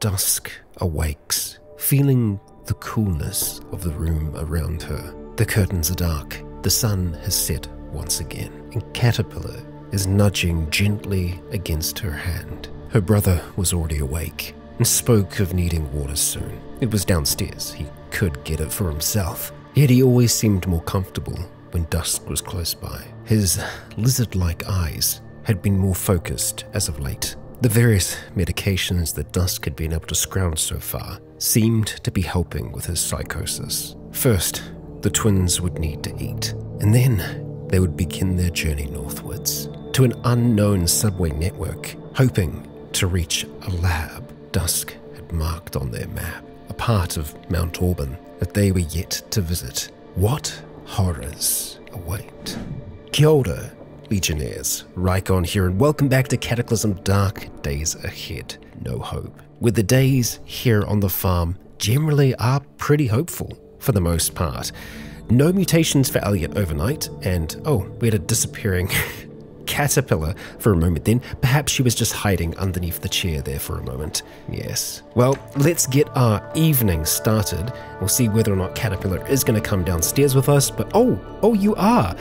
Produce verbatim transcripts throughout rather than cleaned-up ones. Dusk awakes, feeling the coolness of the room around her. The curtains are dark, the sun has set once again, and Caterpillar is nudging gently against her hand. Her brother was already awake and spoke of needing water soon. It was downstairs, he could get it for himself, yet he always seemed more comfortable when Dusk was close by. His lizard-like eyes had been more focused as of late. The various medications that Dusk had been able to scrounge so far seemed to be helping with his psychosis. First, the twins would need to eat, and then they would begin their journey northwards to an unknown subway network, hoping to reach a lab Dusk had marked on their map, a part of Mount Auburn that they were yet to visit. What horrors await? Kia ora, Legionnaires, Rycon here, and welcome back to Cataclysm: Dark Days Ahead, No Hope, where the days here on the farm generally are pretty hopeful, for the most part. No mutations for Elliot overnight, and oh, we had a disappearing Caterpillar for a moment then. Perhaps she was just hiding underneath the chair there for a moment. Yes. Well, let's get our evening started. We'll see whether or not Caterpillar is going to come downstairs with us, but oh, oh, you are.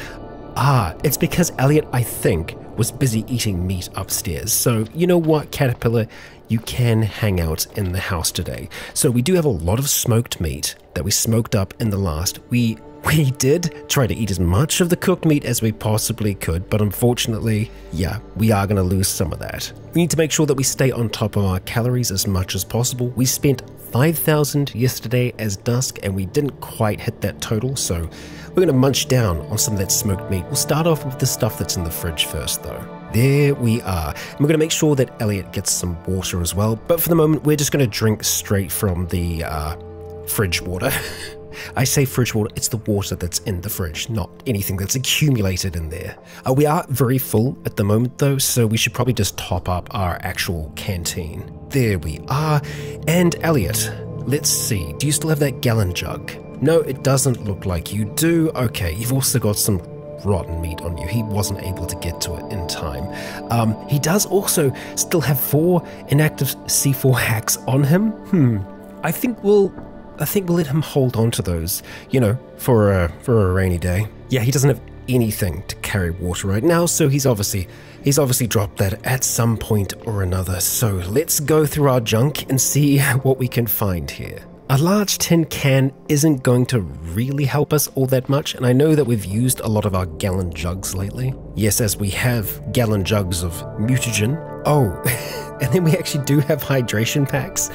Ah, it's because Elliot, I think, was busy eating meat upstairs. So, you know what, Caterpillar? You can hang out in the house today. So we do have a lot of smoked meat that we smoked up in the last. We we did try to eat as much of the cooked meat as we possibly could, but unfortunately, yeah, we are going to lose some of that. We need to make sure that we stay on top of our calories as much as possible. We spent five thousand yesterday as Dusk, and we didn't quite hit that total, so we're going to munch down on some of that smoked meat. We'll start off with the stuff that's in the fridge first, though. There we are. And we're going to make sure that Elliot gets some water as well, but for the moment, we're just going to drink straight from the uh, fridge water. I say fridge water, it's the water that's in the fridge, not anything that's accumulated in there. Uh, we are very full at the moment though, so we should probably just top up our actual canteen. There we are. And Elliot, let's see, do you still have that gallon jug? No, it doesn't look like you do. Okay, you've also got some rotten meat on you. He wasn't able to get to it in time. Um, he does also still have four inactive C four hacks on him. Hmm, I think we'll... I think we'll let him hold on to those, you know, for a, for a rainy day. Yeah, he doesn't have anything to carry water right now, so he's obviously, he's obviously dropped that at some point or another. So let's go through our junk and see what we can find here. A large tin can isn't going to really help us all that much, and I know that we've used a lot of our gallon jugs lately. Yes, as we have gallon jugs of mutagen. Oh, and then we actually do have hydration packs.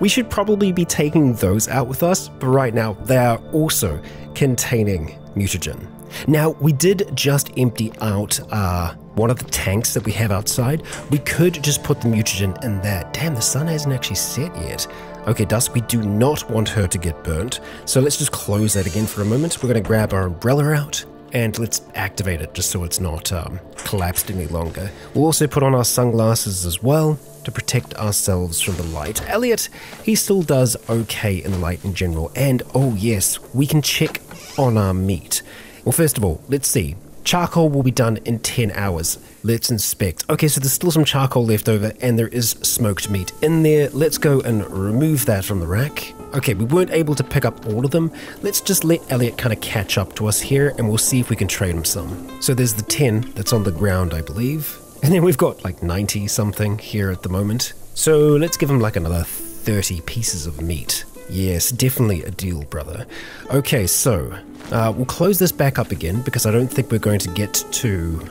We should probably be taking those out with us, but right now they are also containing mutagen. Now, we did just empty out uh, one of the tanks that we have outside. We could just put the mutagen in there. Damn, the sun hasn't actually set yet. Okay, Dusk, we do not want her to get burnt, so let's just close that again for a moment. We're going to grab our umbrella out, and let's activate it just so it's not um, collapsed any longer. We'll also put on our sunglasses as well to protect ourselves from the light. Elliot, he still does okay in the light in general, and oh yes, we can check on our meat. Well, first of all, let's see. Charcoal will be done in ten hours. Let's inspect. Okay, so there's still some charcoal left over, and there is smoked meat in there. Let's go and remove that from the rack. Okay, we weren't able to pick up all of them. Let's just let Elliot kind of catch up to us here, and we'll see if we can trade him some. So there's the ten that's on the ground, I believe. And then we've got like ninety something here at the moment. So let's give him like another thirty pieces of meat. Yes, definitely a deal, brother. Okay, so uh, we'll close this back up again because I don't think we're going to get to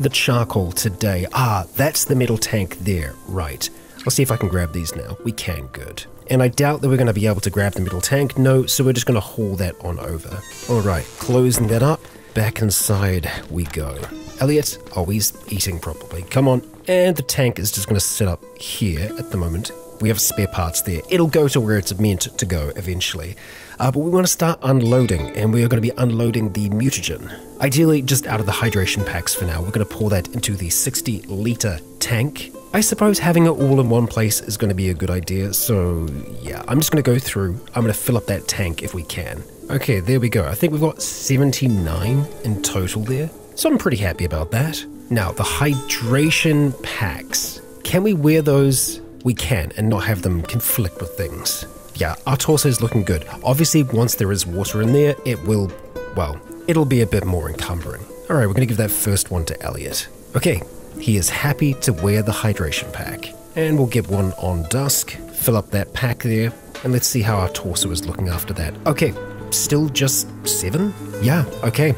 the charcoal today. Ah, that's the metal tank there, right. I'll see if I can grab these now. We can, good. And I doubt that we're going to be able to grab the metal tank, no, so we're just going to haul that on over. All right, closing that up. Back inside we go. Elliot, oh, he's eating probably. Come on. And the tank is just going to sit up here at the moment. We have spare parts there. It'll go to where it's meant to go eventually. Uh, but we want to start unloading, and we are going to be unloading the mutagen. Ideally, just out of the hydration packs for now. We're going to pour that into the sixty litre tank. I suppose having it all in one place is going to be a good idea, so yeah, I'm just going to go through. I'm going to fill up that tank if we can. Okay, there we go. I think we've got seventy-nine in total there, so I'm pretty happy about that. Now, the hydration packs. Can we wear those... we can and not have them conflict with things. Yeah, our torso is looking good. Obviously, once there is water in there, it will, well, it'll be a bit more encumbering. All right, we're gonna give that first one to Elliot. Okay, he is happy to wear the hydration pack. And we'll get one on Dusk, fill up that pack there, and let's see how our torso is looking after that. Okay, still just seven? Yeah, okay,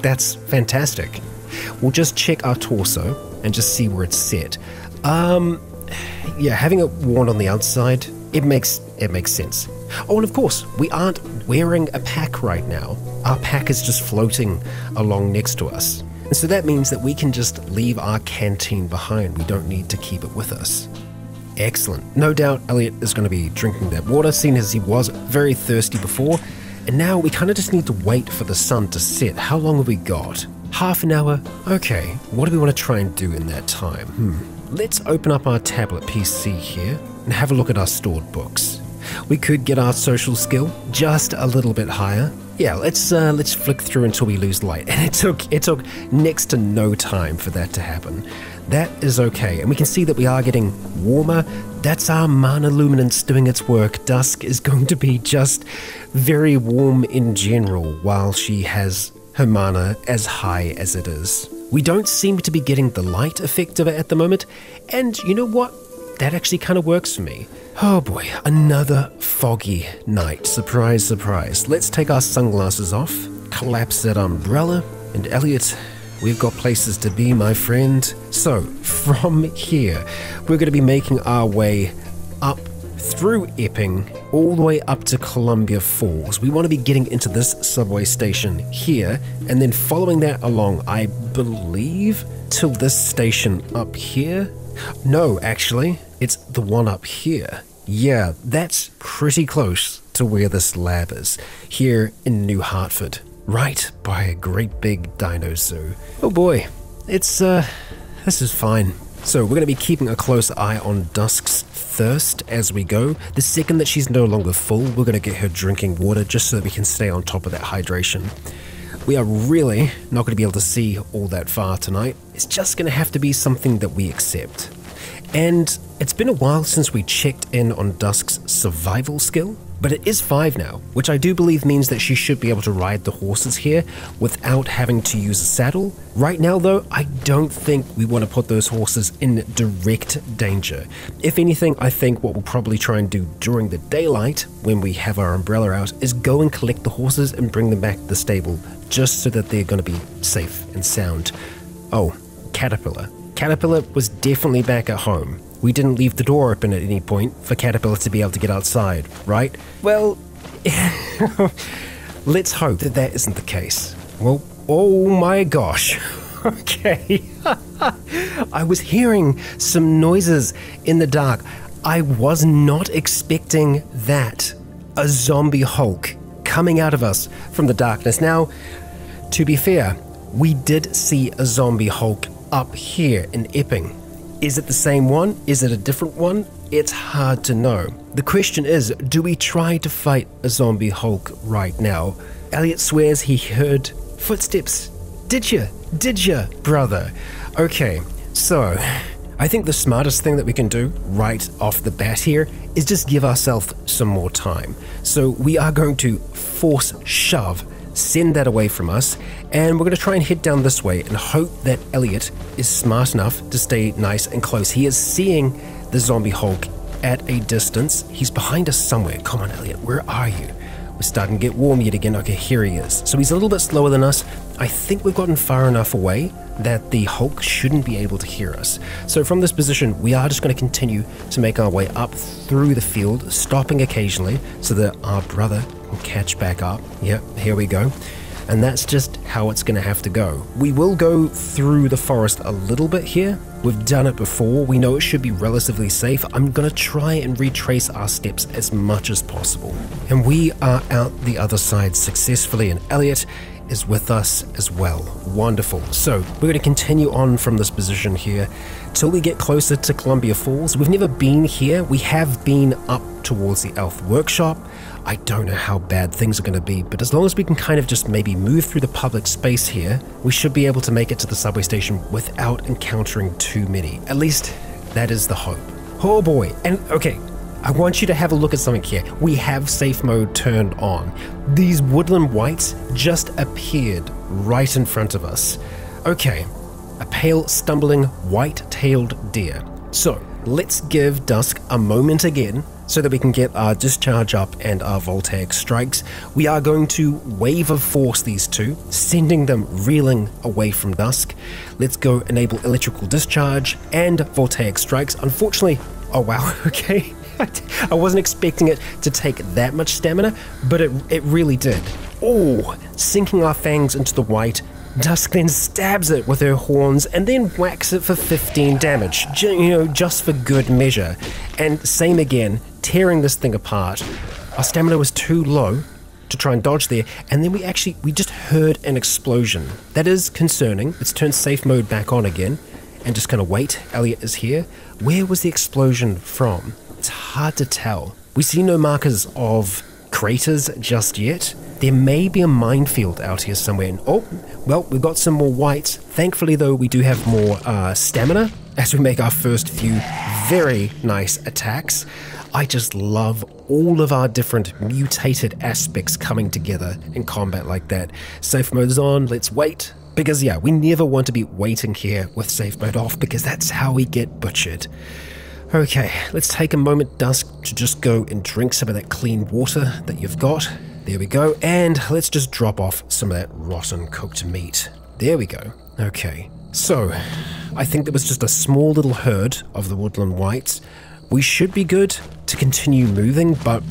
that's fantastic. We'll just check our torso and just see where it's set. Um, yeah, having it worn on the outside, it makes, it makes sense. Oh, and of course, we aren't wearing a pack right now. Our pack is just floating along next to us. And so that means that we can just leave our canteen behind. We don't need to keep it with us. Excellent. No doubt Elliot is going to be drinking that water, seeing as he was very thirsty before. And now we kind of just need to wait for the sun to set. How long have we got? Half an hour? Okay. What do we want to try and do in that time? Hmm. Let's open up our tablet P C here and have a look at our stored books. We could get our social skill just a little bit higher. Yeah, let's uh, let's flick through until we lose light. And it took it took next to no time for that to happen. That is okay, and we can see that we are getting warmer. That's our mana luminance doing its work. Dusk is going to be just very warm in general while she has her mana as high as it is. We don't seem to be getting the light effect of it at the moment, and you know what? That actually kind of works for me. Oh boy, another foggy night. Surprise, surprise. Let's take our sunglasses off, collapse that umbrella, and Elliot, we've got places to be, my friend. So, from here, we're going to be making our way up through Epping, all the way up to Columbia Falls. We want to be getting into this subway station here, and then following that along, I believe, till this station up here. No, actually, it's the one up here. Yeah, that's pretty close to where this lab is, here in New Hartford, right by a great big dino zoo. Oh boy, it's, uh, this is fine. So we're going to be keeping a close eye on Dusk's thirst as we go. The second that she's no longer full, we're going to get her drinking water just so that we can stay on top of that hydration. We are really not going to be able to see all that far tonight. It's just going to have to be something that we accept. And it's been a while since we checked in on Dusk's survival skill, but it is five now, which I do believe means that she should be able to ride the horses here without having to use a saddle. Right now, though, I don't think we want to put those horses in direct danger. If anything, I think what we'll probably try and do during the daylight, when we have our umbrella out, is go and collect the horses and bring them back to the stable, just so that they're going to be safe and sound. Oh, Caterpillar. Caterpillar was definitely back at home. We didn't leave the door open at any point for Caterpillar to be able to get outside, right? Well, let's hope that that isn't the case. Well, oh my gosh. Okay. I was hearing some noises in the dark. I was not expecting that. A zombie Hulk coming out of us from the darkness. Now, to be fair, we did see a zombie Hulk up here in Epping. Is it the same one? Is it a different one? It's hard to know. The question is, do we try to fight a zombie Hulk right now? Elliot swears he heard footsteps. Did ya? Did ya, brother? Okay, so I think the smartest thing that we can do right off the bat here is just give ourselves some more time. So we are going to force shove, send that away from us, and we're going to try and head down this way and hope that Elliot is smart enough to stay nice and close. He is seeing the zombie Hulk at a distance. He's behind us somewhere. Come on, Elliot, where are you? We're starting to get warm yet again. Okay, here he is. So he's a little bit slower than us. I think we've gotten far enough away that the Hulk shouldn't be able to hear us. So from this position, we are just going to continue to make our way up through the field, stopping occasionally so that our brother can catch back up. Yep, here we go. And that's just how it's going to have to go. We will go through the forest a little bit here. We've done it before. We know it should be relatively safe. I'm going to try and retrace our steps as much as possible. And we are out the other side successfully, and Elliot is with us as well. Wonderful. So we're going to continue on from this position here till we get closer to Columbia Falls. We've never been here. We have been up towards the elf workshop. I don't know how bad things are going to be, but as long as we can kind of just maybe move through the public space here, we should be able to make it to the subway station without encountering too many. At least that is the hope. Oh boy. And okay, I want you to have a look at something here. We have safe mode turned on. These woodland whites just appeared right in front of us. Okay, a pale, stumbling, white-tailed deer. So let's give Dusk a moment again so that we can get our discharge up and our voltaic strikes. We are going to wave of force these two, sending them reeling away from Dusk. Let's go enable electrical discharge and voltaic strikes. Unfortunately, oh wow, okay. I wasn't expecting it to take that much stamina, but it, it really did. Oh, sinking our fangs into the white, Dusk then stabs it with her horns and then whacks it for fifteen damage, you know, just for good measure. And same again, tearing this thing apart. Our stamina was too low to try and dodge there, and then we actually, we just heard an explosion. That is concerning. Let's turn safe mode back on again and just kind of wait. Elliot is here. Where was the explosion from? It's hard to tell. We see no markers of craters just yet. There may be a minefield out here somewhere. And oh, well, we've got some more whites. Thankfully, though, we do have more uh, stamina as we make our first few very nice attacks. I just love all of our different mutated aspects coming together in combat like that. Safe mode's on. Let's wait. Because, yeah, we never want to be waiting here with safe mode off, because that's how we get butchered. Okay, let's take a moment, Dusk, to just go and drink some of that clean water that you've got. There we go. And let's just drop off some of that rotten cooked meat. There we go. Okay, so I think there was just a small little herd of the woodland whites. We should be good to continue moving, but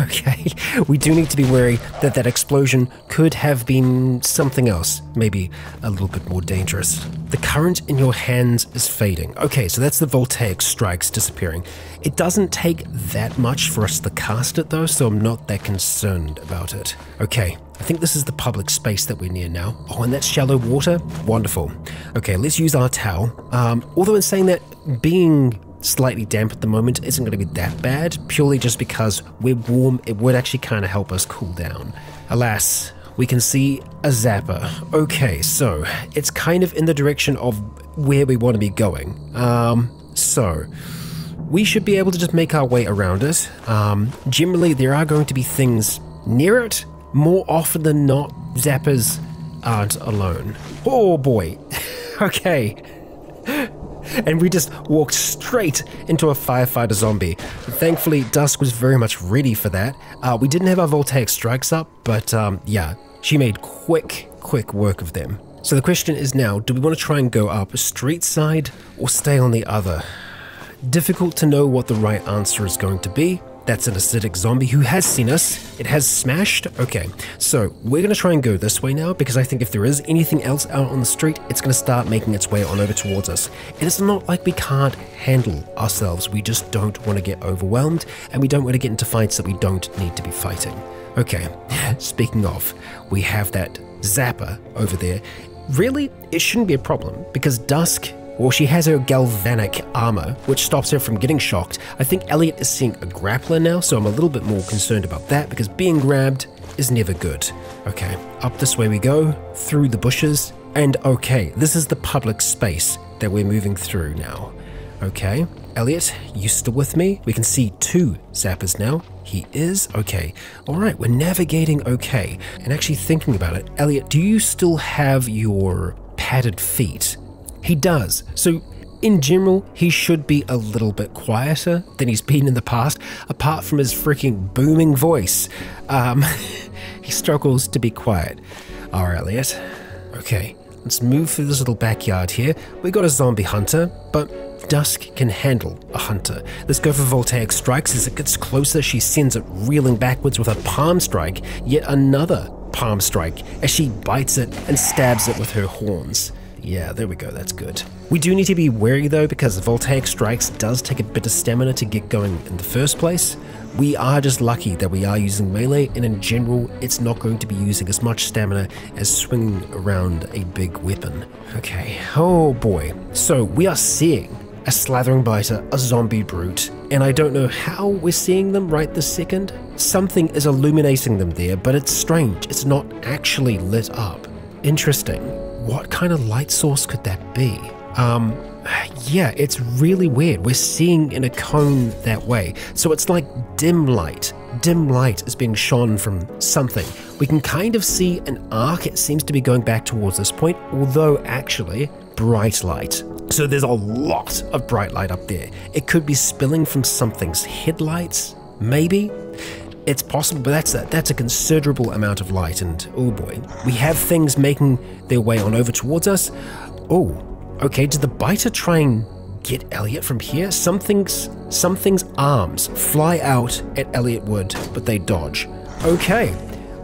okay, we do need to be wary that that explosion could have been something else, maybe a little bit more dangerous. The current in your hands is fading. Okay, so that's the voltaic strikes disappearing. It doesn't take that much for us to cast it though, so I'm not that concerned about it. Okay, I think this is the public space that we're near now. Oh, and that's shallow water? Wonderful. Okay, let's use our towel. Um, although in saying that, being slightly damp at the moment isn't going to be that bad, purely just because we're warm. It would actually kind of help us cool down. Alas, we can see a zapper. Okay, so it's kind of in the direction of where we want to be going, um so we should be able to just make our way around it. Um generally, there are going to be things near it. More often than not, zappers aren't alone. Oh boy. Okay. And we just walked straight into a firefighter zombie. Thankfully, Dusk was very much ready for that. Uh, we didn't have our voltaic strikes up, but um, yeah, she made quick, quick work of them. So the question is now, do we want to try and go up street side or stay on the other? Difficult to know what the right answer is going to be. That's an acidic zombie who has seen us. It has smashed. Okay, so we're going to try and go this way now, because I think if there is anything else out on the street, it's going to start making its way on over towards us. And it's not like we can't handle ourselves. We just don't want to get overwhelmed, and we don't want to get into fights that we don't need to be fighting. Okay, speaking of, we have that zapper over there. Really, it shouldn't be a problem, because Dusk, well, she has her galvanic armor, which stops her from getting shocked. I think Elliot is seeing a grappler now, so I'm a little bit more concerned about that, because being grabbed is never good. Okay, up this way we go, through the bushes, and okay, this is the public space that we're moving through now. Okay, Elliot, you still with me? We can see two zappers now. He is okay. All right, we're navigating okay. And actually thinking about it, Elliot, do you still have your padded feet? He does. So in general, he should be a little bit quieter than he's been in the past, apart from his freaking booming voice. Um, he struggles to be quiet. All right, Elliot. Okay, let's move through this little backyard here. We got a zombie hunter, but Dusk can handle a hunter. Let's go for voltaic strikes. As it gets closer, she sends it reeling backwards with a palm strike, yet another palm strike, as she bites it and stabs it with her horns. Yeah, there we go, that's good. We do need to be wary though, because voltaic strikes does take a bit of stamina to get going in the first place. We are just lucky that we are using melee, and in general, it's not going to be using as much stamina as swinging around a big weapon. Okay, oh boy. So we are seeing a slathering biter, a zombie brute, and I don't know how we're seeing them right this second. Something is illuminating them there, but it's strange. It's not actually lit up. Interesting. What kind of light source could that be? Um, yeah, it's really weird. We're seeing in a cone that way. So it's like dim light. Dim light is being shone from something. We can kind of see an arc. It seems to be going back towards this point, although actually bright light. So there's a lot of bright light up there. It could be spilling from something's headlights, maybe? It's possible, but that's a, that's a considerable amount of light, and oh boy. We have things making their way on over towards us. Oh, okay, did the biter try and get Elliot from here? Something's, something's arms fly out at Elliot Wood, but they dodge. Okay,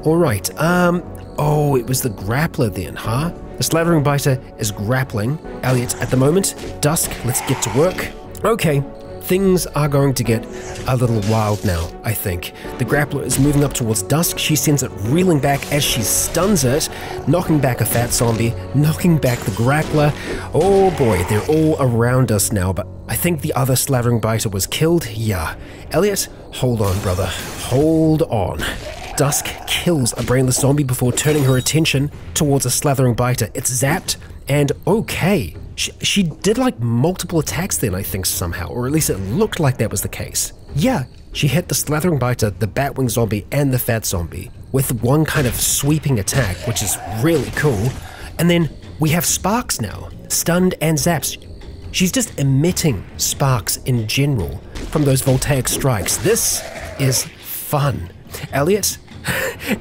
all right. Um. Oh, it was the grappler then, huh? The slavering biter is grappling Elliot at the moment. Dusk, let's get to work. Okay. Things are going to get a little wild now, I think. The grappler is moving up towards Dusk. She sends it reeling back as she stuns it, knocking back a fat zombie, knocking back the grappler. Oh boy, they're all around us now, but I think the other slavering biter was killed. Yeah. Elliot, hold on, brother. Hold on. Dusk kills a brainless zombie before turning her attention towards a slathering biter. It's zapped, and okay. She, she did like multiple attacks then, I think, somehow, or at least it looked like that was the case. Yeah, she hit the slathering biter, the batwing zombie, and the fat zombie with one kind of sweeping attack, which is really cool. And then we have sparks now, stunned and zapped. She's just emitting sparks in general from those voltaic strikes. This is fun. Elliot,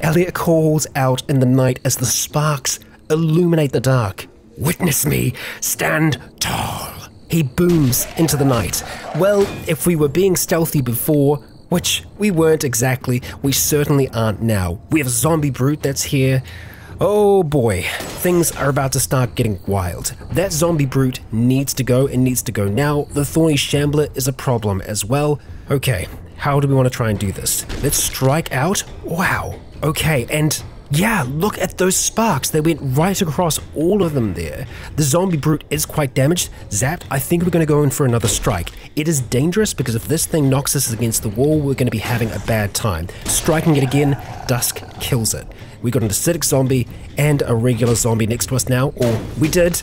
Elliot calls out in the night as the sparks illuminate the dark. Witness me, stand tall. He booms into the night. Well, if we were being stealthy before, which we weren't exactly, we certainly aren't now. We have a zombie brute that's here. Oh boy, things are about to start getting wild. That zombie brute needs to go and needs to go now. The thorny shambler is a problem as well. Okay, how do we want to try and do this? Let's strike out. Wow. Okay, and yeah, look at those sparks. They went right across all of them there. The zombie brute is quite damaged. Zapped, I think we're going to go in for another strike. It is dangerous because if this thing knocks us against the wall, we're going to be having a bad time. Striking it again, Dusk kills it. We got an acidic zombie and a regular zombie next to us now. Or we did.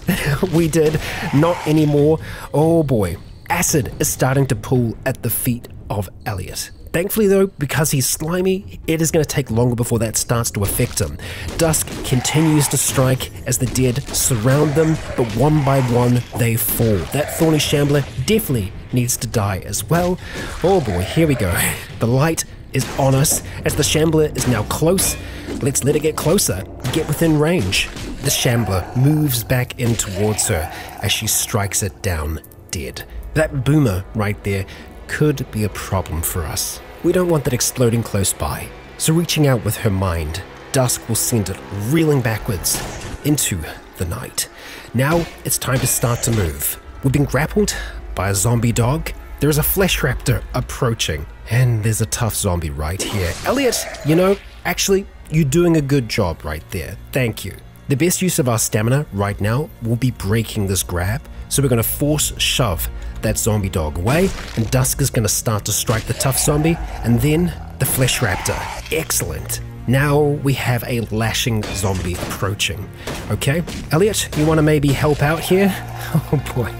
we did. Not anymore. Oh boy. Acid is starting to pull at the feet of Elliot. Thankfully though, because he's slimy, it is going to take longer before that starts to affect him. Dusk continues to strike as the dead surround them, but one by one they fall. That thorny shambler definitely needs to die as well. Oh boy, here we go. The light is on us as the shambler is now close. Let's let it get closer, get within range. The shambler moves back in towards her as she strikes it down dead. That boomer right there could be a problem for us. We don't want that exploding close by. So reaching out with her mind, Dusk will send it reeling backwards into the night. Now it's time to start to move. We've been grappled by a zombie dog. There is a flesh raptor approaching, and there's a tough zombie right here. Elliot, you know, actually, you're doing a good job right there. Thank you. The best use of our stamina right now will be breaking this grab. So we're going to force shove that zombie dog away, and Dusk is going to start to strike the tough zombie, and then the flesh raptor. Excellent. Now we have a lashing zombie approaching. Okay, Elliot, you want to maybe help out here? Oh boy.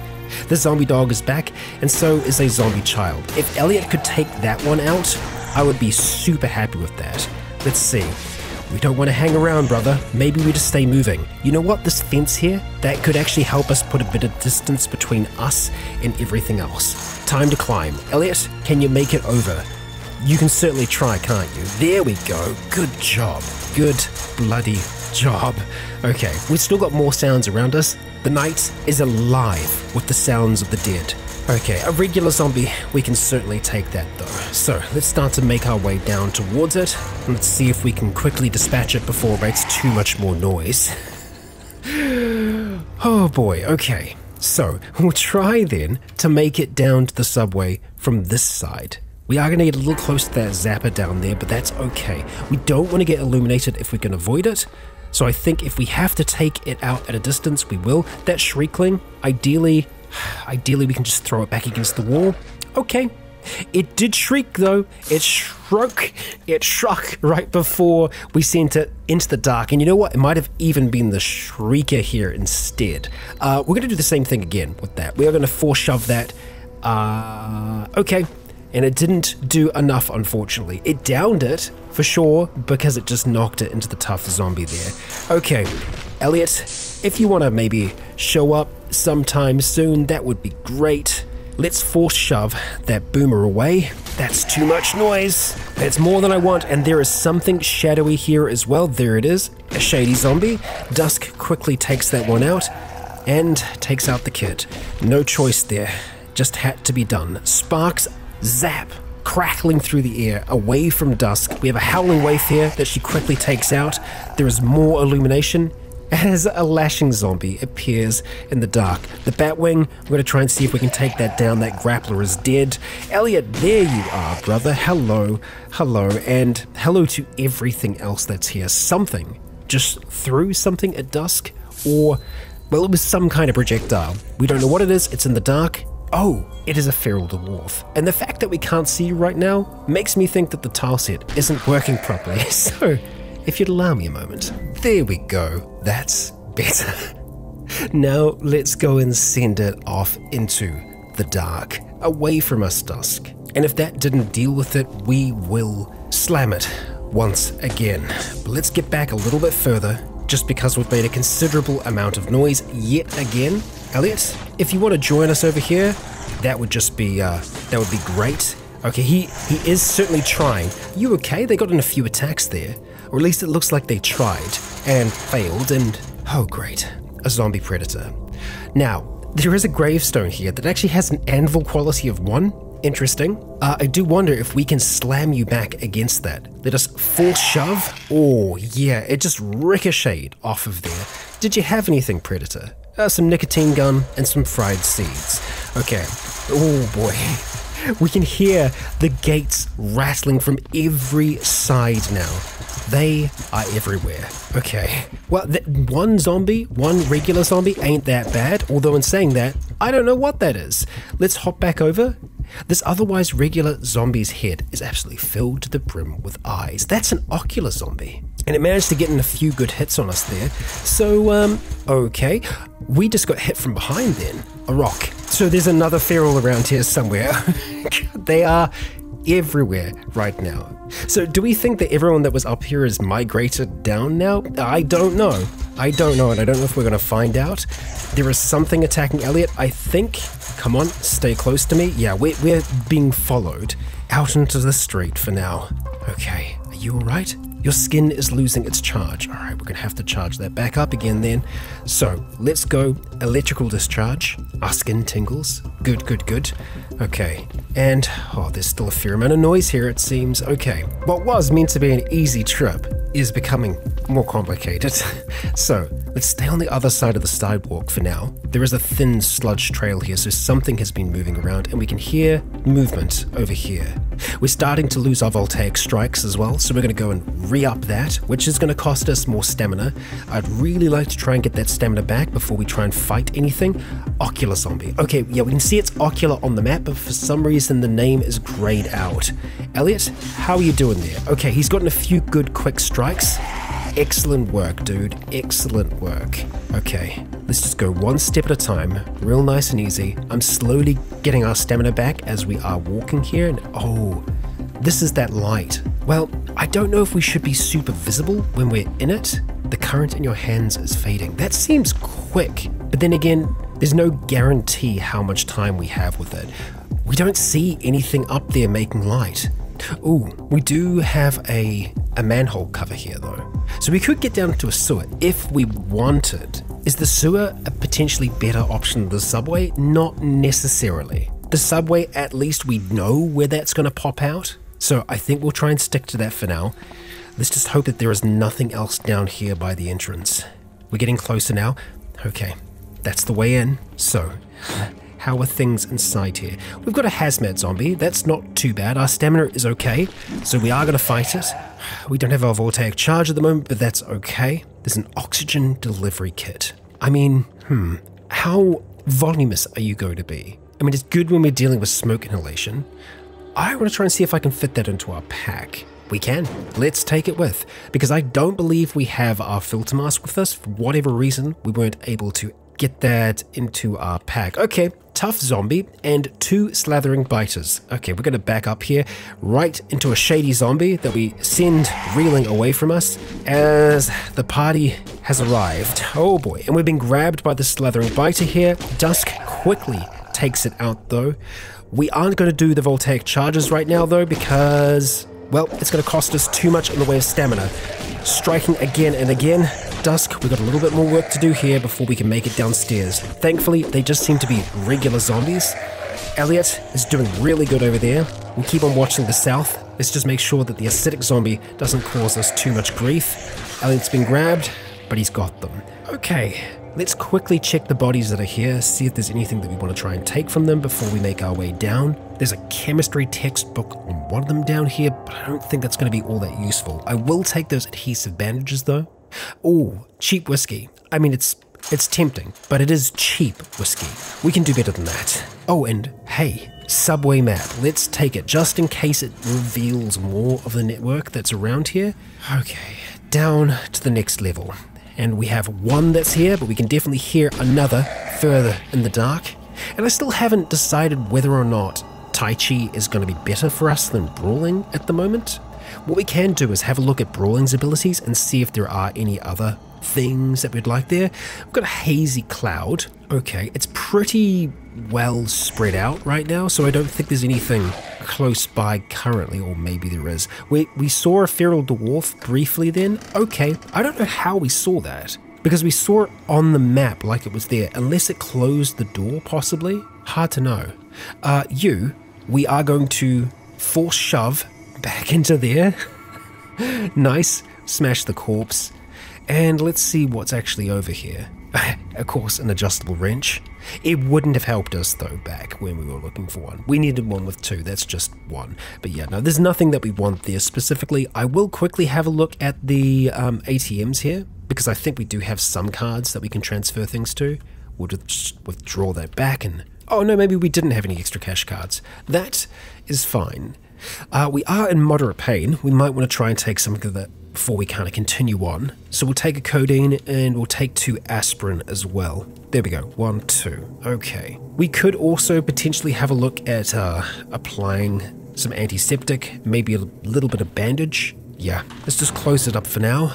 The zombie dog is back, and so is a zombie child. If Elliot could take that one out, I would be super happy with that. Let's see. We don't want to hang around, brother. Maybe we just stay moving. You know what? This fence here, that could actually help us put a bit of distance between us and everything else. Time to climb. Elliot, can you make it over? You can certainly try, can't you? There we go. Good job. Good bloody job. Okay, we've still got more sounds around us. The night is alive with the sounds of the dead. Okay, a regular zombie, we can certainly take that though. So, let's start to make our way down towards it. Let's see if we can quickly dispatch it before it makes too much more noise. Oh boy, okay. So, we'll try then to make it down to the subway from this side. We are going to get a little close to that zapper down there, but that's okay. We don't want to get illuminated if we can avoid it. So I think if we have to take it out at a distance, we will. That shriekling, ideally... Ideally, we can just throw it back against the wall. Okay, It did shriek though. It shrunk. It shrunk right before we sent it into the dark. And you know what? It might have even been the shrieker here instead. Uh, we're going to do the same thing again with that. We are going to force shove that. Uh, okay. And it didn't do enough, unfortunately. It downed it, for sure, because it just knocked it into the tough zombie there. Okay, Elliot, if you want to maybe show up sometime soon, that would be great. Let's force shove that boomer away. That's too much noise. That's more than I want, and there is something shadowy here as well. There it is, a shady zombie. Dusk quickly takes that one out and takes out the kid. No choice there. Just had to be done. Sparks zap, crackling through the air, away from Dusk. We have a howling waif here that she quickly takes out. There is more illumination as a lashing zombie appears in the dark. The Batwing, we're going to try and see if we can take that down. That grappler is dead. Elliot, there you are, brother. Hello, hello, and hello to everything else that's here. Something just threw something at Dusk, or, well, it was some kind of projectile. We don't know what it is. It's in the dark. Oh, it is a feral dwarf. And the fact that we can't see you right now makes me think that the tile set isn't working properly. So, if you'd allow me a moment. There we go. That's better. Now, let's go and send it off into the dark. Away from us, Dusk. And if that didn't deal with it, we will slam it once again. But let's get back a little bit further, just because we've made a considerable amount of noise yet again. Elliot, if you want to join us over here, that would just be, uh, that would be great. Okay, he, he is certainly trying. You okay? They got in a few attacks there. Or at least it looks like they tried and failed and, oh great, a zombie predator. Now, there is a gravestone here that actually has an anvil quality of one. Interesting. Uh, I do wonder if we can slam you back against that. Let us force shove. Oh, yeah, it just ricocheted off of there. Did you have anything, Predator? Uh, some nicotine gum and some fried seeds. Okay. Oh, boy. We can hear the gates rattling from every side now. They are everywhere. Okay. Well, th one zombie, one regular zombie ain't that bad. Although in saying that, I don't know what that is. Let's hop back over. This otherwise regular zombie's head is absolutely filled to the brim with eyes. That's an ocular zombie. And it managed to get in a few good hits on us there. So, um, okay. We just got hit from behind then. A rock. So there's another feral around here somewhere. They are everywhere right now. So do we think that everyone that was up here is migrated down now? I don't know. I don't know, and I don't know if we're going to find out. There is something attacking Elliot, I think. Come on, stay close to me. Yeah, we're, we're being followed out into the street for now. Okay, are you all right? Your skin is losing its charge. All right, we're going to have to charge that back up again then. So let's go electrical discharge. Our skin tingles. Good, good, good. Okay. And, oh, there's still a fair amount of noise here, it seems. Okay. What was meant to be an easy trip is becoming more complicated. So let's stay on the other side of the sidewalk for now. There is a thin sludge trail here, so something has been moving around, and we can hear movement over here. We're starting to lose our voltaic strikes as well, so we're going to go and re-up that, which is going to cost us more stamina. I'd really like to try and get that stamina back before we try and fight anything. Ocular zombie. Okay, yeah, we can see it's ocular on the map, but for some reason the name is grayed out. Elliot, how are you doing there? Okay, he's gotten a few good quick strikes. Excellent work, dude. Excellent work. Okay, let's just go one step at a time. Real nice and easy. I'm slowly getting our stamina back as we are walking here. And oh, this is that light. Well, I don't know if we should be super visible when we're in it. The current in your hands is fading. That seems quick. But then again, there's no guarantee how much time we have with it. We don't see anything up there making light. Ooh, we do have a, a manhole cover here though. So we could get down to a sewer if we wanted. Is the sewer a potentially better option than the subway? Not necessarily. The subway, at least we know where that's going to pop out. So I think we'll try and stick to that for now. Let's just hope that there is nothing else down here by the entrance. We're getting closer now. Okay, that's the way in. So, how are things inside here? We've got a hazmat zombie. That's not too bad. Our stamina is okay, so we are going to fight it. We don't have our voltaic charge at the moment, but that's okay. There's an oxygen delivery kit. I mean, hmm, how voluminous are you going to be? I mean, it's good when we're dealing with smoke inhalation, I want to try and see if I can fit that into our pack. We can. Let's take it with, because I don't believe we have our filter mask with us. For whatever reason, we weren't able to get that into our pack. Okay, tough zombie and two slathering biters. Okay, we're going to back up here right into a shady zombie that we send reeling away from us as the party has arrived. Oh boy, and we've been grabbed by the slathering biter here. Dusk quickly takes it out though. We aren't going to do the voltaic charges right now though, because, well, it's going to cost us too much in the way of stamina. Striking again and again. Dusk, we've got a little bit more work to do here before we can make it downstairs. Thankfully, they just seem to be regular zombies. Elliot is doing really good over there. We'll keep on watching the south. Let's just make sure that the acidic zombie doesn't cause us too much grief. Elliot's been grabbed, but he's got them. Okay, let's quickly check the bodies that are here, see if there's anything that we want to try and take from them before we make our way down. There's a chemistry textbook on one of them down here, but I don't think that's going to be all that useful. I will take those adhesive bandages though. Oh, cheap whiskey. I mean, it's it's tempting, but it is cheap whiskey. We can do better than that. Oh, and hey, subway map. Let's take it, just in case it reveals more of the network that's around here. Okay, down to the next level. And we have one that's here, but we can definitely hear another further in the dark. And I still haven't decided whether or not Tai Chi is going to be better for us than brawling at the moment. What we can do is have a look at brawling's abilities and see if there are any other things that we'd like there. We've got a hazy cloud. Okay, it's pretty well spread out right now, so I don't think there's anything close by currently, or maybe there is. We, we saw a feral dwarf briefly then. Okay, I don't know how we saw that, because we saw it on the map like it was there, unless it closed the door possibly. Hard to know. Uh, you, we are going to force shove back into there. Nice. Smash the corpse. And let's see what's actually over here. Of course, an adjustable wrench. It wouldn't have helped us though back when we were looking for one. We needed one with two. That's just one. But yeah, no, there's nothing that we want there specifically. I will quickly have a look at the um, A T Ms here, because I think we do have some cards that we can transfer things to. We'll just withdraw that back and... oh no, maybe we didn't have any extra cash cards. That is fine. Uh, we are in moderate pain. We might want to try and take something of that before we kind of continue on. So we'll take a codeine and we'll take two aspirin as well. There we go. One, two. Okay. We could also potentially have a look at uh, applying some antiseptic, maybe a little bit of bandage. Yeah. Let's just close it up for now.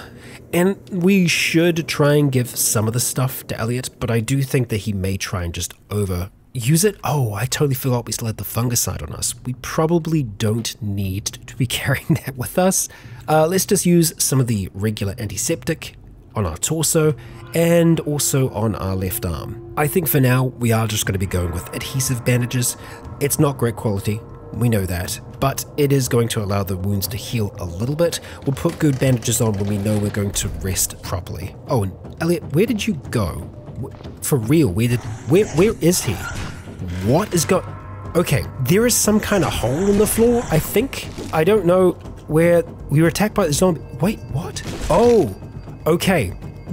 And we should try and give some of the stuff to Elliot, but I do think that he may try and just over... use it? Oh, I totally forgot we still had the fungicide on us. We probably don't need to be carrying that with us. Uh, let's just use some of the regular antiseptic on our torso and also on our left arm. I think for now, we are just going to be going with adhesive bandages. It's not great quality, we know that, but it is going to allow the wounds to heal a little bit. We'll put good bandages on when we know we're going to rest properly. Oh, and Elliot, where did you go? For real, where did where where is he? What is going? Okay, there is some kind of hole in the floor, I think. I don't know where we were attacked by the zombie. Wait, what? Oh, okay.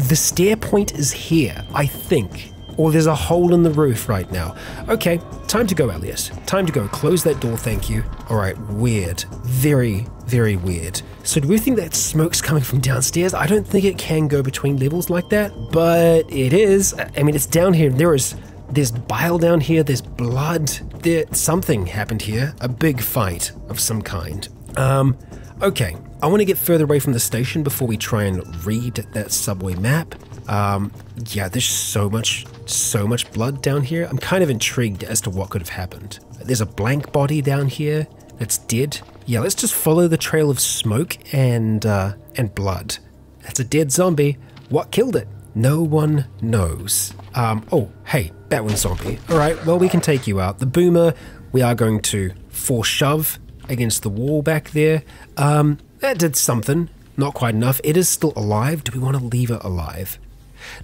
The stair point is here, I think. Or there's a hole in the roof right now. Okay, time to go, Elias. Time to go. Close that door, thank you. All right, weird. Very, very weird. So do we think that smoke's coming from downstairs? I don't think it can go between levels like that, but it is. I mean, it's down here. There is... there's bile down here. There's blood. There, something happened here. A big fight of some kind. Um, okay. I want to get further away from the station before we try and read that subway map. Um, yeah, there's so much... so much blood down here. I'm kind of intrigued as to what could have happened. There's a blank body down here that's dead. Yeah, let's just follow the trail of smoke and uh, and blood. That's a dead zombie. What killed it? No one knows. Um, oh, hey, that one zombie. All right, well, we can take you out. The boomer, we are going to force shove against the wall back there. Um, that did something. Not quite enough. It is still alive. Do we want to leave it alive?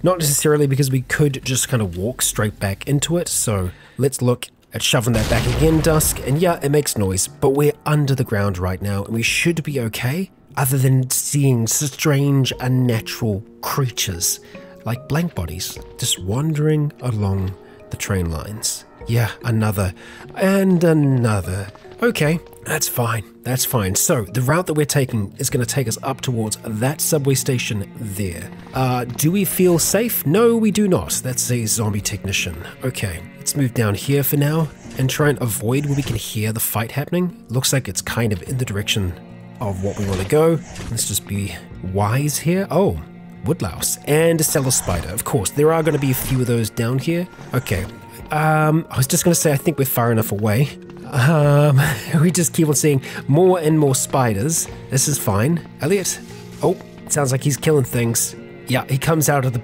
Not necessarily, because we could just kind of walk straight back into it. So let's look at shoving that back again, Dusk. And yeah, it makes noise, but we're under the ground right now and we should be okay, other than seeing strange, unnatural creatures like blank bodies just wandering along the train lines. Yeah, another and another. Okay, that's fine. That's fine. So the route that we're taking is going to take us up towards that subway station there. Uh, do we feel safe? No, we do not. That's a zombie technician. Okay, let's move down here for now and try and avoid where we can hear the fight happening. Looks like it's kind of in the direction of what we want to go. Let's just be wise here. Oh, woodlouse and a cellar spider. Of course, there are going to be a few of those down here. Okay, um, I was just going to say I think we're far enough away. Um, we just keep on seeing more and more spiders. This is fine. Elliot. Oh, sounds like he's killing things. Yeah, he comes out of the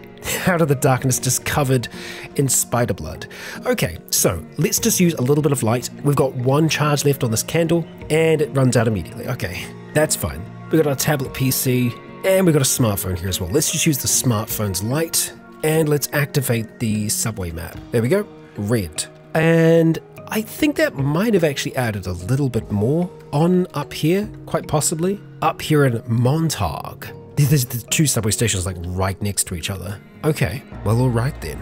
out of the darkness just covered in spider blood. Okay, so let's just use a little bit of light. We've got one charge left on this candle and it runs out immediately. Okay, that's fine. We've got our tablet P C and we've got a smartphone here as well. Let's just use the smartphone's light and let's activate the subway map. There we go. Red. And I think that might have actually added a little bit more on up here, quite possibly. Up here in Montauk. There's the two subway stations like right next to each other. Okay, well, all right then.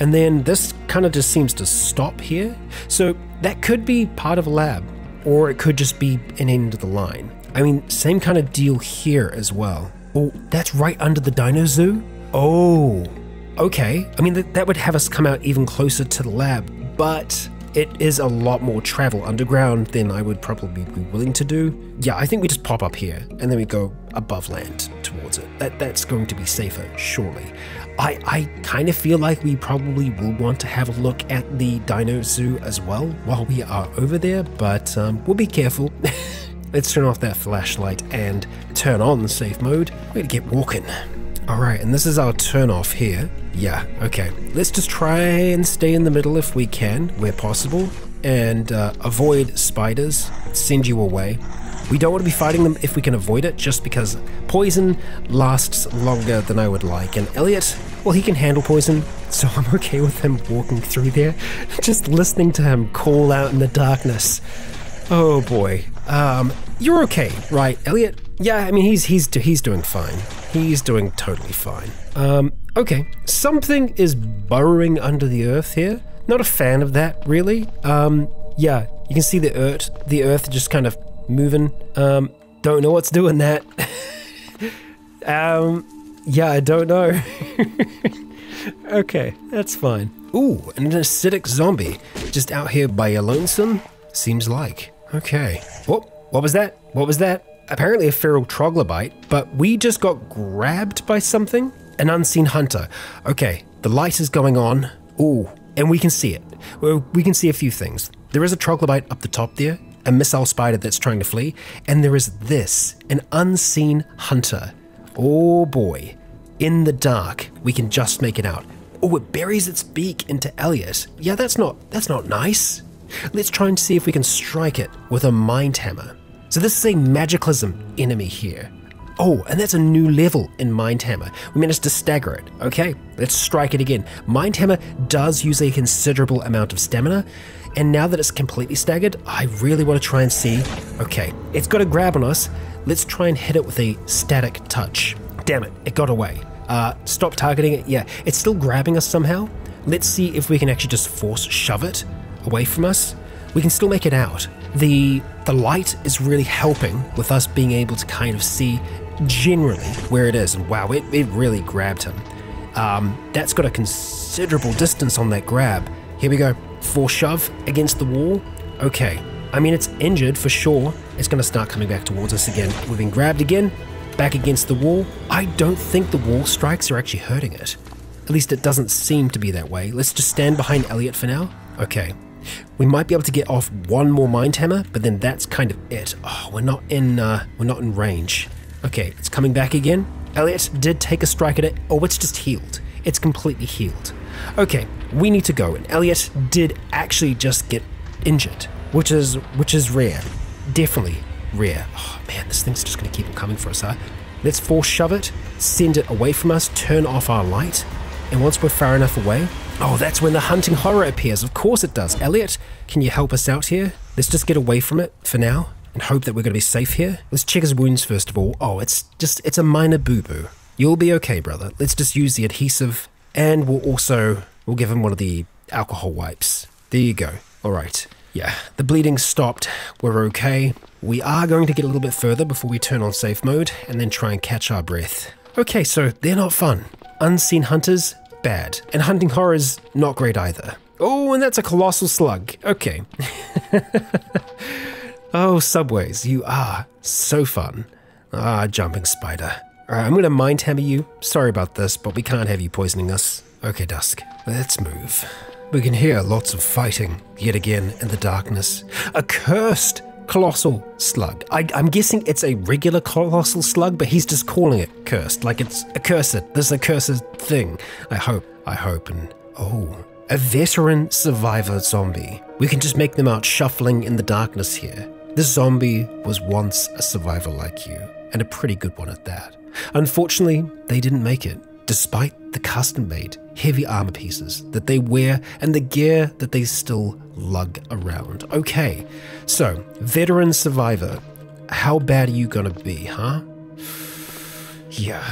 And then this kind of just seems to stop here. So that could be part of a lab, or it could just be an end of the line. I mean, same kind of deal here as well. Oh, that's right under the Dino Zoo? Oh, okay. I mean, th that would have us come out even closer to the lab, but it is a lot more travel underground than I would probably be willing to do. Yeah, I think we just pop up here and then we go above land towards it. That that's going to be safer, surely. I, I kind of feel like we probably will want to have a look at the Dino Zoo as well while we are over there, but um, we'll be careful. Let's turn off that flashlight and turn on the safe mode. We're gonna get walking. All right, and this is our turn off here. Yeah, okay. Let's just try and stay in the middle if we can, where possible, and uh, avoid spiders. Send you away. We don't want to be fighting them if we can avoid it, just because poison lasts longer than I would like. And Elliot, well, he can handle poison, so I'm okay with him walking through there. Just listening to him call out in the darkness. Oh boy. Um, you're okay, right, Elliot? Yeah, I mean, he's he's he's doing fine. He's doing totally fine. Um, okay, something is burrowing under the earth here. Not a fan of that, really. Um, yeah, you can see the earth, the earth just kind of moving. Um, don't know what's doing that. um, yeah, I don't know. Okay, that's fine. Ooh, an acidic zombie just out here by your lonesome. Seems like. Okay. Oh, what was that? What was that? Apparently a feral troglobite, but we just got grabbed by something. An unseen hunter. Okay, the light is going on. Ooh, and we can see it. Well, we can see a few things. There is a troglobite up the top there, a missile spider that's trying to flee, and there is this, an unseen hunter. Oh boy, in the dark, we can just make it out. Oh, it buries its beak into Elliot. Yeah, that's not, that's not nice. Let's try and see if we can strike it with a mind hammer. So this is a magicalism enemy here. Oh, and that's a new level in Mind Hammer. We managed to stagger it. Okay, let's strike it again. Mind Hammer does use a considerable amount of stamina, and now that it's completely staggered, I really want to try and see. Okay, it's got a grab on us. Let's try and hit it with a static touch. Damn it, it got away. Uh, stop targeting it. Yeah, it's still grabbing us somehow. Let's see if we can actually just force shove it away from us. We can still make it out. The the light is really helping with us being able to kind of see generally where it is. And wow, it, it really grabbed him. Um, that's got a considerable distance on that grab. Here we go. Force shove against the wall. Okay. I mean, it's injured for sure. It's going to start coming back towards us again. We've been grabbed again. Back against the wall. I don't think the wall strikes are actually hurting it. At least it doesn't seem to be that way. Let's just stand behind Elliot for now. Okay. We might be able to get off one more mind hammer, but then that's kind of it. Oh, we're not in uh, we're not in range. Okay, it's coming back again. Elliot did take a strike at it. Oh, it's just healed. It's completely healed. Okay, we need to go. And Elliot did actually just get injured, which is which is rare, definitely rare. Oh man, this thing's just gonna keep on coming for us, huh? Let's force shove it, send it away from us, turn off our light, and once we're far enough away. Oh, that's when the hunting horror appears. Of course it does. Elliot, can you help us out here? Let's just get away from it for now and hope that we're going to be safe here. Let's check his wounds first of all. Oh, it's just, it's a minor boo-boo. You'll be okay, brother. Let's just use the adhesive and we'll also, we'll give him one of the alcohol wipes. There you go. All right. Yeah, the bleeding stopped. We're okay. We are going to get a little bit further before we turn on safe mode and then try and catch our breath. Okay, so they're not fun. Unseen hunters, bad. And hunting horrors, not great either. Oh, and that's a colossal slug. Okay. Oh, subways, you are so fun. Ah, jumping spider. Alright, I'm gonna mind hammer you. Sorry about this, but we can't have you poisoning us. Okay, Dusk, let's move. We can hear lots of fighting, yet again, in the darkness. A cursed colossal slug. I, I'm guessing it's a regular colossal slug, but he's just calling it cursed. Like, it's accursed. This is a cursed thing. I hope. I hope. And, oh, a veteran survivor zombie. We can just make them out shuffling in the darkness here. This zombie was once a survivor like you, and a pretty good one at that. Unfortunately, they didn't make it, despite the custom-made heavy armor pieces that they wear and the gear that they still lug around. Okay, so veteran survivor, how bad are you gonna be, huh? Yeah.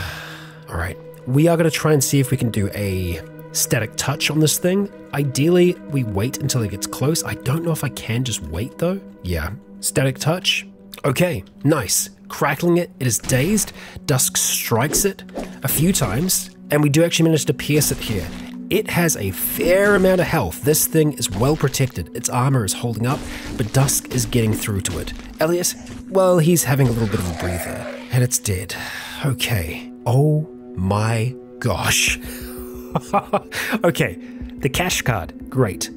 All right, we are gonna try and see if we can do a static touch on this thing. Ideally, we wait until it gets close. I don't know if I can just wait though. Yeah, static touch. Okay, nice. Crackling it, it is dazed. Dusk strikes it a few times, and we do actually manage to pierce it here. It has a fair amount of health. This thing is well protected. Its armor is holding up, but Dusk is getting through to it. Elliot, well, he's having a little bit of a breather, and it's dead. Okay. Oh my gosh. Okay, the cash card, great.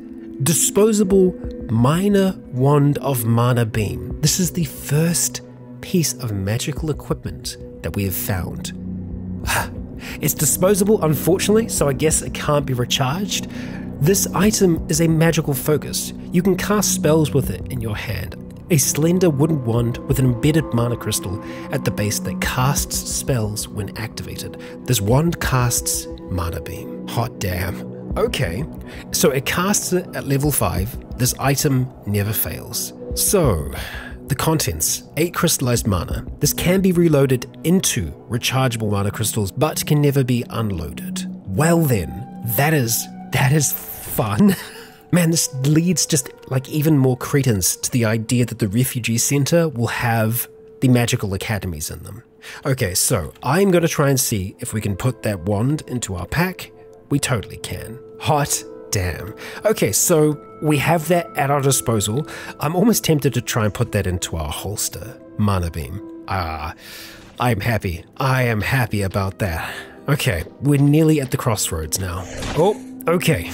Disposable minor wand of mana beam. This is the first piece of magical equipment that we have found. It's disposable, unfortunately, so I guess it can't be recharged. This item is a magical focus. You can cast spells with it in your hand. A slender wooden wand with an embedded mana crystal at the base that casts spells when activated. This wand casts mana beam. Hot damn. Okay, so it casts it at level five. This item never fails. So, the contents, eight crystallized mana. This can be reloaded into rechargeable mana crystals, but can never be unloaded. Well then, that is, that is fun. Man, this leads just like even more credence to the idea that the Refugee Center will have the magical academies in them. Okay, so I'm gonna try and see if we can put that wand into our pack. We totally can. Hot damn. Okay, so we have that at our disposal. I'm almost tempted to try and put that into our holster. Mana beam. Ah, I'm happy. I am happy about that. Okay, we're nearly at the crossroads now. Oh, okay.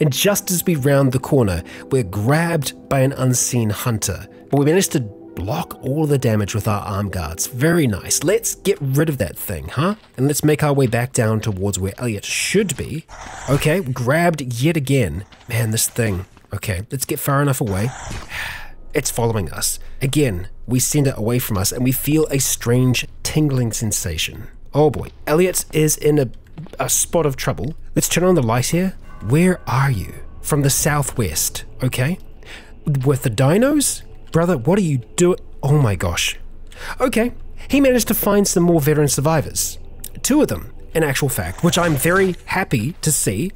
And just as we round the corner, we're grabbed by an unseen hunter. But we managed to block all the damage with our arm guards. Very nice. Let's get rid of that thing, huh? And let's make our way back down towards where Elliot should be. Okay, grabbed yet again. Man, this thing. Okay, let's get far enough away. It's following us. Again, we send it away from us and we feel a strange tingling sensation. Oh boy, Elliot is in a, a spot of trouble. Let's turn on the light here. Where are you? From the southwest, okay? With the dinos? Brother, what are you doing? Oh my gosh. Okay, he managed to find some more veteran survivors. Two of them, in actual fact, which I'm very happy to see.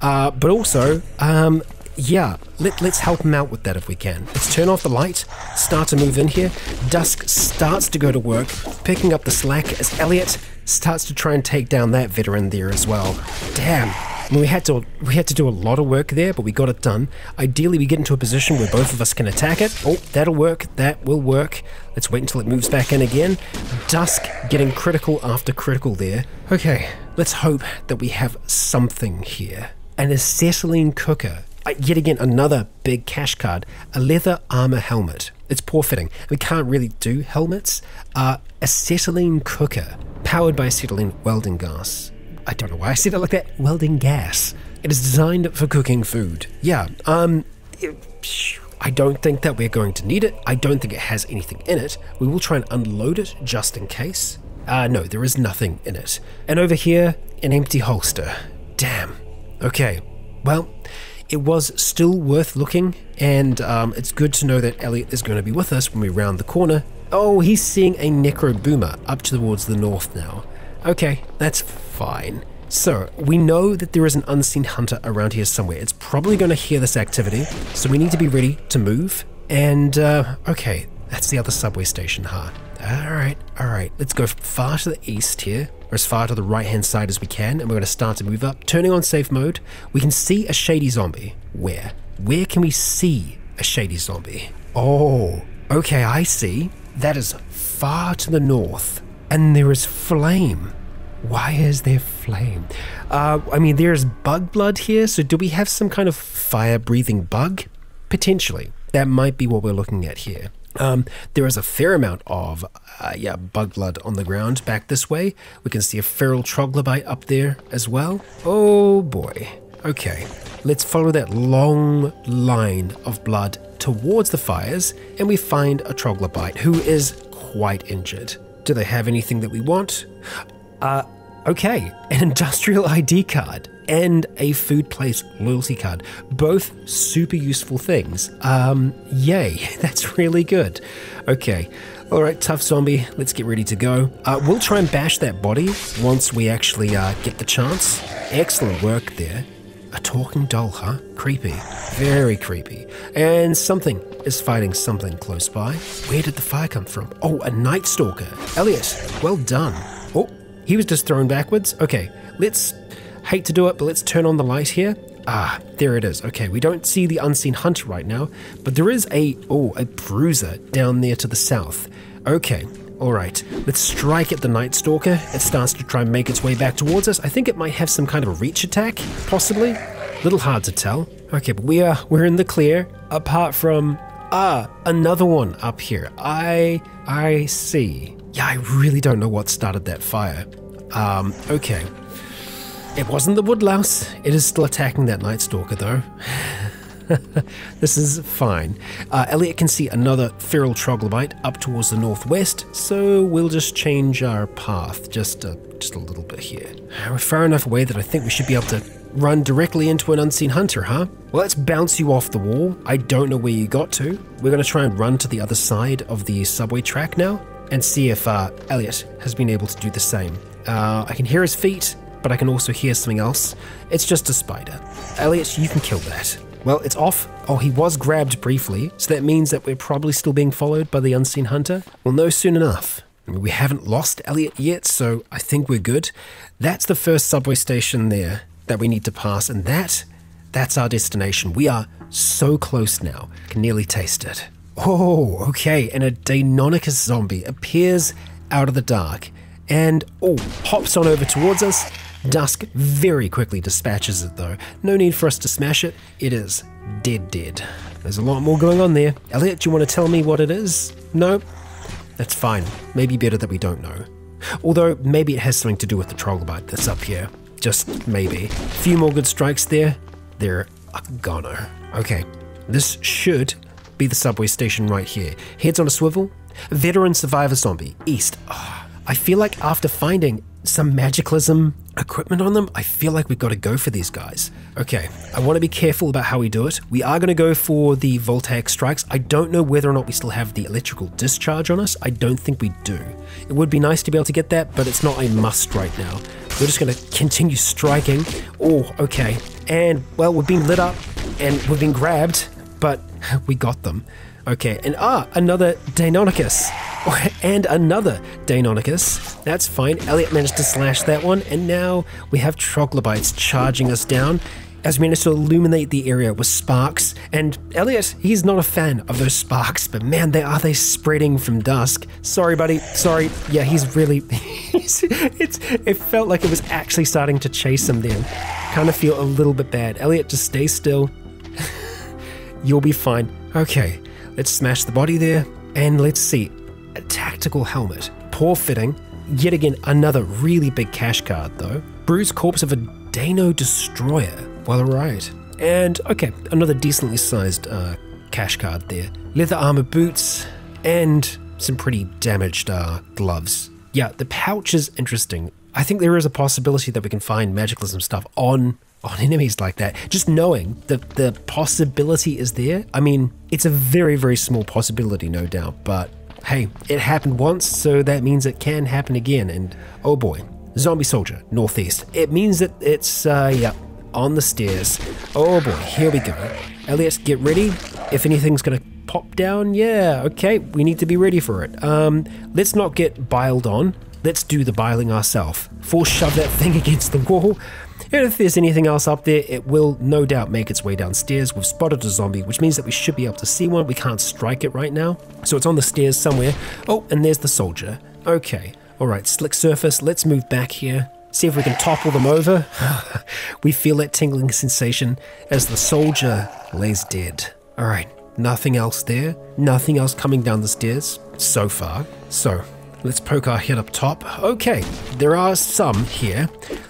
Uh, but also, um, yeah, let, let's help him out with that if we can. Let's turn off the light, start to move in here. Dusk starts to go to work, picking up the slack as Elliot starts to try and take down that veteran there as well. Damn. I mean, we had to we had to do a lot of work there, but we got it done. Ideally, we get into a position where both of us can attack it. Oh, that'll work. That will work. Let's wait until it moves back in again. Dusk getting critical after critical there. Okay, let's hope that we have something here. An acetylene cooker. Uh, yet again, another big cash card. A leather armor helmet. It's poor fitting. We can't really do helmets. Uh, acetylene cooker. Powered by acetylene welding gas. I don't know why I said it like that. Welding gas. It is designed for cooking food. Yeah, um, it, I don't think that we're going to need it. I don't think it has anything in it. We will try and unload it just in case. Uh, no, there is nothing in it. And over here, an empty holster. Damn. Okay, well, it was still worth looking, and um, it's good to know that Elliot is going to be with us when we round the corner. Oh, he's seeing a necro boomer up towards the north now. Okay, that's fine. So, we know that there is an unseen hunter around here somewhere. It's probably going to hear this activity, so we need to be ready to move. And, uh, okay, that's the other subway station, huh? Alright, alright, let's go far to the east here, or as far to the right-hand side as we can, and we're going to start to move up. Turning on safe mode, we can see a shady zombie. Where? Where can we see a shady zombie? Oh, okay, I see. That is far to the north, and there is flame. Why is there flame? Uh, I mean, there's bug blood here, so do we have some kind of fire-breathing bug? Potentially. That might be what we're looking at here. Um, there is a fair amount of, uh, yeah, bug blood on the ground back this way. We can see a feral troglodyte up there as well. Oh boy. Okay, let's follow that long line of blood towards the fires, and we find a troglodyte who is quite injured. Do they have anything that we want? Uh, okay, an industrial I D card and a food place loyalty card. Both super useful things. Um, yay, that's really good. Okay, all right, tough zombie, let's get ready to go. Uh, we'll try and bash that body once we actually uh, get the chance. Excellent work there. A talking doll, huh? Creepy. Very creepy. And something is fighting something close by. Where did the fire come from? Oh, a night stalker. Elliot, well done. Oh, he was just thrown backwards. Okay, let's... hate to do it, but let's turn on the light here. Ah, there it is. Okay, we don't see the unseen hunter right now, but there is a... oh, a bruiser down there to the south. Okay, all right. Let's strike at the night stalker. It starts to try and make its way back towards us. I think it might have some kind of a reach attack, possibly. Little hard to tell. Okay, but we are... we're in the clear, apart from... ah, another one up here. I... I see. Yeah, I really don't know what started that fire. Um, okay. It wasn't the woodlouse. It is still attacking that night stalker, though. This is fine. Uh, Elliot can see another feral troglodyte up towards the northwest, so we'll just change our path just a, just a little bit here. We're far enough away that I think we should be able to run directly into an unseen hunter, huh? Well, let's bounce you off the wall. I don't know where you got to. We're going to try and run to the other side of the subway track now and see if uh, Elliot has been able to do the same. Uh, I can hear his feet, but I can also hear something else. It's just a spider. Elliot, you can kill that. Well, it's off. Oh, he was grabbed briefly, so that means that we're probably still being followed by the unseen hunter. We'll know soon enough. I mean, we haven't lost Elliot yet, so I think we're good. That's the first subway station there that we need to pass, and that, that's our destination. We are so close now. I can nearly taste it. Oh, okay, and a Deinonychus zombie appears out of the dark and, oh, hops on over towards us. Dusk very quickly dispatches it though. No need for us to smash it. It is dead dead. There's a lot more going on there. Elliot, do you want to tell me what it is? No? That's fine. Maybe better that we don't know. Although, maybe it has something to do with the troglodyte that's up here. Just maybe. A few more good strikes there. They're a goner. Okay, this should be the subway station right here. Heads on a swivel. Veteran survivor zombie. East. Oh, I feel like after finding some magicalism equipment on them, I feel like we've got to go for these guys. Okay, I want to be careful about how we do it. We are going to go for the voltaic strikes. I don't know whether or not we still have the electrical discharge on us. I don't think we do. It would be nice to be able to get that, but it's not a must right now. We're just going to continue striking. Oh, okay. And, well, we've been lit up and we've been grabbed, but we got them. Okay, and ah, another Deinonychus. And another Deinonychus. That's fine. Elliot managed to slash that one, and now we have troglodytes charging us down as we managed to illuminate the area with sparks. And Elliot, he's not a fan of those sparks, but man, they are they spreading from Dusk. Sorry, buddy. Sorry. Yeah, he's really... he's, it's. It felt like it was actually starting to chase him then. Kind of feel a little bit bad. Elliot, just stay still. You'll be fine. Okay, let's smash the body there, and let's see. A tactical helmet. Poor fitting. Yet again, another really big cash card, though. Bruised corpse of a Dino Destroyer. Well, right. And, okay, another decently sized uh, cash card there. Leather armor boots and some pretty damaged uh, gloves. Yeah, the pouch is interesting. I think there is a possibility that we can find magicalism stuff on... on enemies like that. Just knowing that the possibility is there. I mean, it's a very, very small possibility, no doubt, but... hey, it happened once, so that means it can happen again, and oh boy, Zombie soldier, northeast. It means that it's, uh, yeah, on the stairs. Oh boy, here we go. Elliot, get ready. If anything's gonna pop down, yeah, okay, we need to be ready for it. Um, let's not get biled on. Let's do the biling ourselves. Force shove that thing against the wall. And if there's anything else up there, it will no doubt make its way downstairs. We've spotted a zombie, which means that we should be able to see one. We can't strike it right now. So it's on the stairs somewhere. Oh, and there's the soldier. Okay. All right, slick surface. Let's move back here. See if we can topple them over. We feel that tingling sensation as the soldier lays dead. All right. Nothing else there. Nothing else coming down the stairs so far. So let's poke our head up top. Okay, there are some here.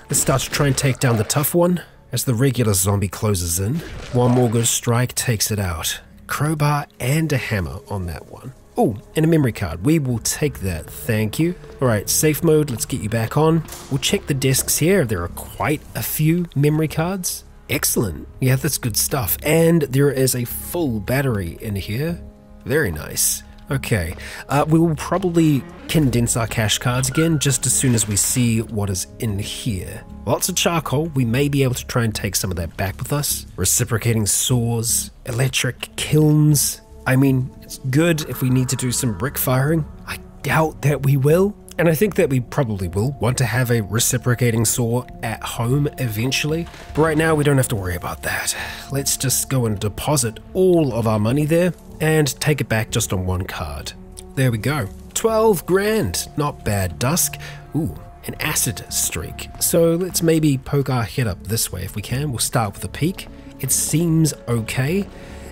Let's start to try and take down the tough one as the regular zombie closes in. One more good strike takes it out. Crowbar and a hammer on that one. Oh, and a memory card. We will take that, thank you. All right, safe mode, let's get you back on. We'll check the desks here. There are quite a few memory cards. Excellent, yeah, that's good stuff. And there is a full battery in here. Very nice. Okay, uh, we will probably condense our cash cards again just as soon as we see what is in here. Lots of charcoal, we may be able to try and take some of that back with us. Reciprocating saws, electric kilns. I mean, it's good if we need to do some brick firing. I doubt that we will. And I think that we probably will want to have a reciprocating saw at home eventually. But right now we don't have to worry about that. Let's just go and deposit all of our money there and take it back just on one card. There we go. twelve grand. Not bad, Dusk. Ooh, an acid streak. So let's maybe poke our head up this way if we can. We'll start with a peak. It seems okay.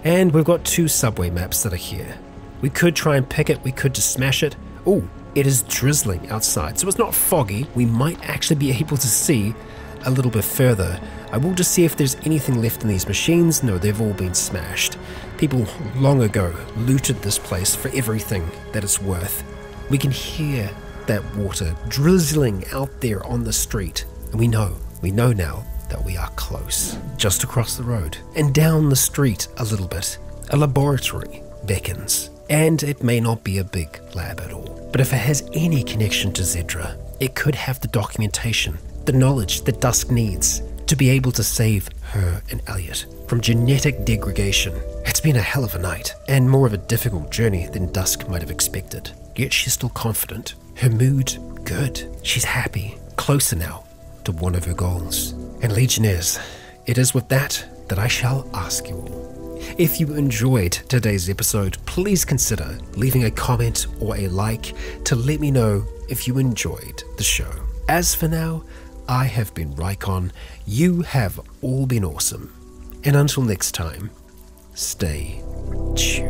And we've got two subway maps that are here. We could try and pick it. We could just smash it. Ooh. It is drizzling outside, so it's not foggy. We might actually be able to see a little bit further. I will just see if there's anything left in these machines. No, they've all been smashed. People long ago looted this place for everything that it's worth. We can hear that water drizzling out there on the street. And we know, we know now that we are close. Just across the road and down the street a little bit, a laboratory beckons. And it may not be a big lab at all. But if it has any connection to Zedra, it could have the documentation, the knowledge that Dusk needs to be able to save her and Elliot from genetic degradation. It's been a hell of a night and more of a difficult journey than Dusk might have expected. Yet she's still confident. Her mood, good. She's happy, closer now to one of her goals. And Legionnaires, it is with that that I shall ask you all. If you enjoyed today's episode, please consider leaving a comment or a like to let me know if you enjoyed the show. As for now, I have been Rycon, you have all been awesome, and until next time, stay tuned.